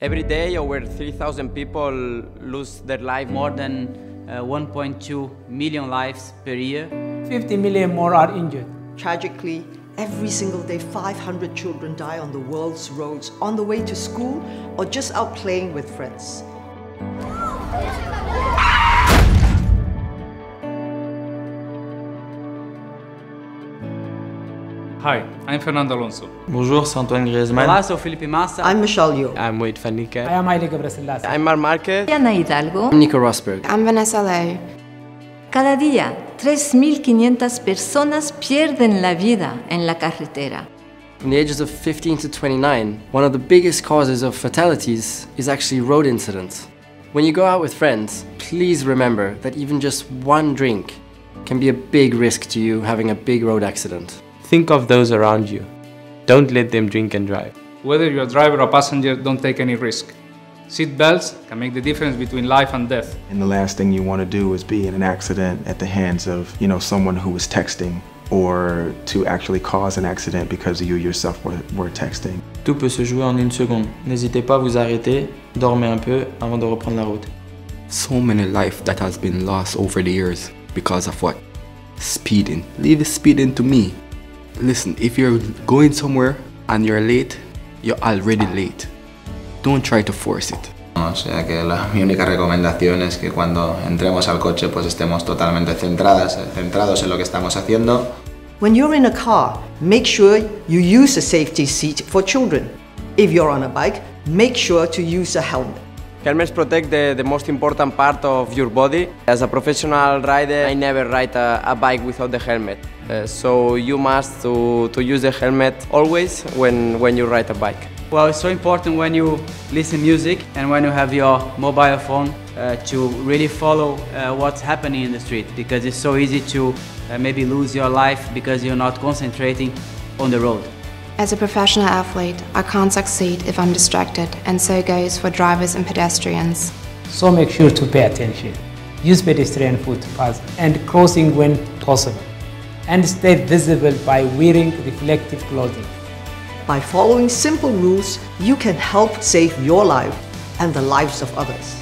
Every day over 3,000 people lose their life, more than 1.2 million lives per year. 50 million more are injured. Tragically, every single day 500 children die on the world's roads on the way to school or just out playing with friends. Hi, I'm Fernando Alonso. Bonjour, I'm Antoine Griezmann. Hola, soy Felipe Massa. I'm Michelle Yeoh. I'm Wade Fanique. I am I'm Marc Marquez. Diana Hidalgo. I'm Nico Rosberg. I'm Vanessa Day. Cada día, 3,500 personas pierden la vida en la carretera. From the ages of 15 to 29, one of the biggest causes of fatalities is actually road incidents. When you go out with friends, please remember that even just one drink can be a big risk to you having a big road accident. Think of those around you. Don't let them drink and drive. Whether you're a driver or a passenger, don't take any risk. Seat belts can make the difference between life and death. And the last thing you want to do is be in an accident at the hands of, someone who was texting, or to actually cause an accident because you yourself were texting. Tout peut se jouer en une seconde. N'hésitez pas à vous arrêter, dormez un peu avant de reprendre la route. So many lives that has been lost over the years because of what? Speeding. Leave speeding to me. Listen, if you're going somewhere and you're late, you're already late. Don't try to force it. O sea que mi única recomendación es que cuando entremos al coche pues estemos totalmente centrados en lo que estamos haciendo. When you're in a car, make sure you use a safety seat for children. If you're on a bike, make sure to use a helmet. Helmets protect the most important part of your body. As a professional rider, I never ride a bike without the helmet. So you must to use the helmet always when you ride a bike. Well, it's so important when you listen music and when you have your mobile phone to really follow what's happening in the street, because it's so easy to maybe lose your life because you're not concentrating on the road. As a professional athlete, I can't succeed if I'm distracted, and so goes for drivers and pedestrians. So make sure to pay attention. Use pedestrian footpaths and crossing when possible, and stay visible by wearing reflective clothing. By following simple rules, you can help save your life and the lives of others.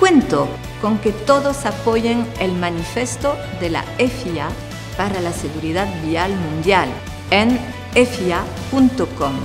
Cuento con que todos apoyen el manifiesto de la FIA para la seguridad vial mundial en FIA.com